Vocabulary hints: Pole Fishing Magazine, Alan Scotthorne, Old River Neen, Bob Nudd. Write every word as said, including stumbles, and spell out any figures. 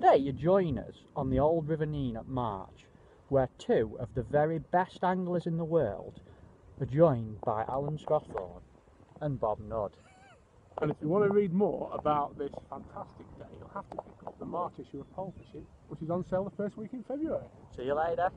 Today you join us on the Old River Neen at March, where two of the very best anglers in the world are joined by Alan Scotthorne and Bob Nudd. And if you want to read more about this fantastic day, you'll have to pick up the March issue of Pole Fishing, which is on sale the first week in February. See you later.